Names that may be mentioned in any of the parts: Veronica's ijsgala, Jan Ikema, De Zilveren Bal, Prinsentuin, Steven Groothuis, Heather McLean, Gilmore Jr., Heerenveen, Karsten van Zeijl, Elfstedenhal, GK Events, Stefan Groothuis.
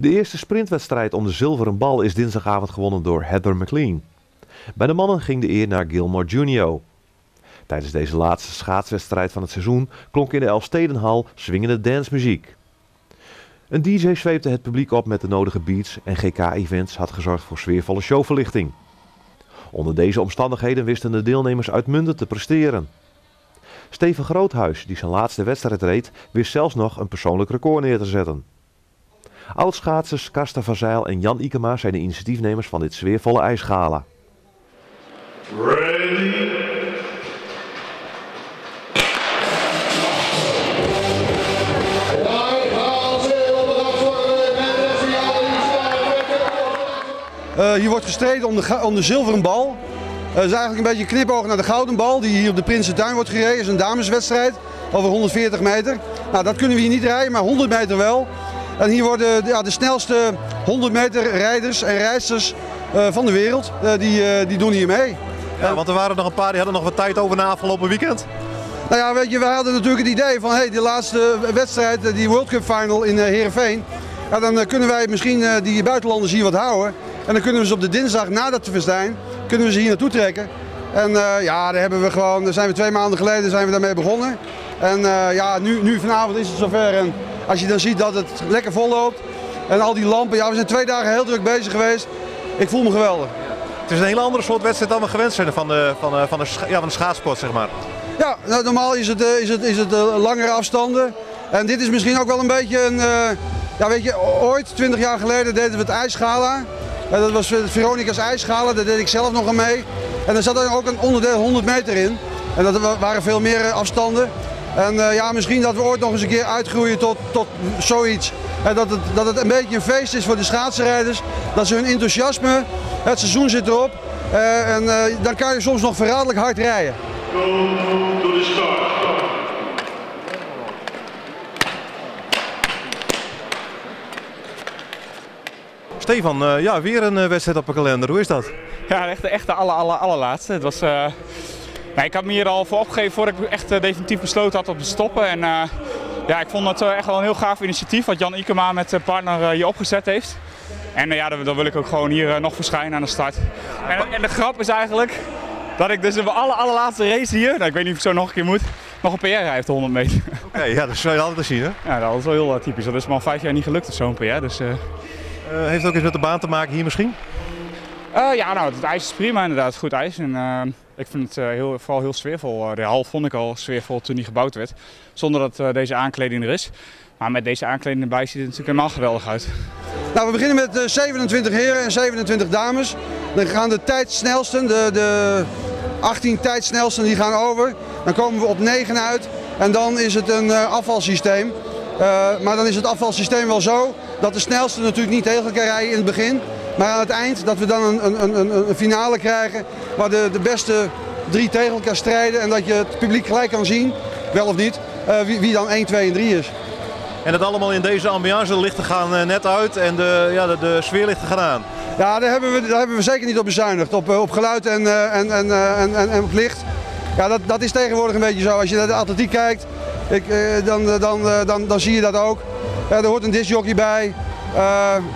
De eerste sprintwedstrijd om de zilveren bal is dinsdagavond gewonnen door Heather McLean. Bij de mannen ging de eer naar Gilmore Jr. Tijdens deze laatste schaatswedstrijd van het seizoen klonk in de Elfstedenhal swingende dancemuziek. Een DJ zweepte het publiek op met de nodige beats en GK Events had gezorgd voor sfeervolle showverlichting. Onder deze omstandigheden wisten de deelnemers uitmuntend te presteren. Steven Groothuis, die zijn laatste wedstrijd reed, wist zelfs nog een persoonlijk record neer te zetten. Oudschaatsers Karsten van Zeijl en Jan Ikema zijn de initiatiefnemers van dit sfeervolle ijsgala. Ready? Hier wordt gestreden om de zilveren bal. Het is eigenlijk een beetje een knipoog naar de gouden bal die hier op de Prinsentuin wordt gereden. Het is een dameswedstrijd over 140 meter. Nou, dat kunnen we hier niet rijden, maar 100 meter wel. En hier worden de snelste 100 meter rijders en rijdsters van de wereld, die doen hier mee. Ja, want er waren nog een paar die hadden nog wat tijd over na afgelopen weekend. Nou ja, weet je, we hadden natuurlijk het idee van hey, die laatste wedstrijd, die World Cup Final in Heerenveen. Ja, dan kunnen wij misschien die buitenlanders hier wat houden. En dan kunnen we ze op de dinsdag na dat festijn, kunnen we ze hier naartoe trekken. En ja, daar zijn we 2 maanden geleden daarmee begonnen. En ja, nu vanavond is het zover. En als je dan ziet dat het lekker vol loopt en al die lampen. Ja, we zijn 2 dagen heel druk bezig geweest. Ik voel me geweldig. Het is een hele andere soort wedstrijd dan we gewend zijn van de schaatsport, zeg maar. Ja, nou, normaal is het langere afstanden. En dit is misschien ook wel een beetje een... ja, weet je, ooit, 20 jaar geleden, deden we het ijsgala. Dat was Veronica's ijsgala, daar deed ik zelf nog aan mee. En er zat ook een onderdeel 100 meter in. En dat waren veel meer afstanden. En ja, misschien dat we ooit nog eens een keer uitgroeien tot zoiets. Dat het een beetje een feest is voor de schaatsenrijders. Dat ze hun enthousiasme, het seizoen zit erop. En dan kan je soms nog verraderlijk hard rijden. Go to the start. Stefan, ja, weer een wedstrijd op de kalender. Hoe is dat? Ja, echt de allerlaatste. Het was, nou, ik had me hier al voor opgegeven voordat ik echt definitief besloten had om te stoppen. En, ja, ik vond het echt wel een heel gaaf initiatief wat Jan Ikema met zijn partner hier opgezet heeft. En ja, dan wil ik ook gewoon hier nog verschijnen aan de start. En de grap is eigenlijk dat ik dus in mijn allerlaatste race hier, nou, ik weet niet of ik zo nog een keer moet, nog een PR rijdt, 100 meter. Oké, ja, dat zou je altijd zien, hè? Ja, dat is wel heel typisch. Dat is me al 5 jaar niet gelukt of zo'n PR. Dus, heeft het ook iets met de baan te maken hier misschien? Ja, nou, het ijs is prima inderdaad, goed ijs. En, ik vind het vooral heel sfeervol. De hal vond ik al sfeervol toen die gebouwd werd, zonder dat deze aankleding er is. Maar met deze aankleding erbij ziet het natuurlijk helemaal geweldig uit. Nou, we beginnen met 27 heren en 27 dames. Dan gaan de tijdsnelsten, de 18 tijdsnelsten, die gaan over. Dan komen we op 9 uit en dan is het een afvalsysteem. Maar dan is het afvalsysteem wel zo dat de snelste natuurlijk niet tegen elkaar rijden in het begin. Maar aan het eind dat we dan een finale krijgen waar de beste 3 tegen elkaar strijden. En dat je het publiek gelijk kan zien, wel of niet, wie dan 1, 2 en 3 is. En dat allemaal in deze ambiance. De lichten gaan net uit en de sfeerlichten gaan aan. Ja, daar hebben we zeker niet op bezuinigd. Op geluid en op licht. Ja, dat is tegenwoordig een beetje zo. Als je naar de atletiek kijkt, dan zie je dat ook. Daar hoort een discjockey bij.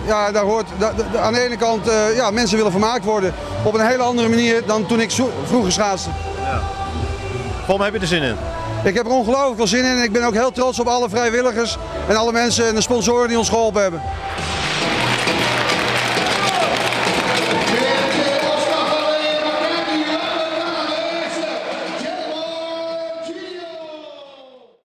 Ja, aan de ene kant, ja, mensen willen vermaakt worden op een hele andere manier dan toen ik vroeger schaatste. Ja. Waarom heb je er zin in? Ik heb er ongelooflijk veel zin in en ik ben ook heel trots op alle vrijwilligers en alle mensen en de sponsoren die ons geholpen hebben.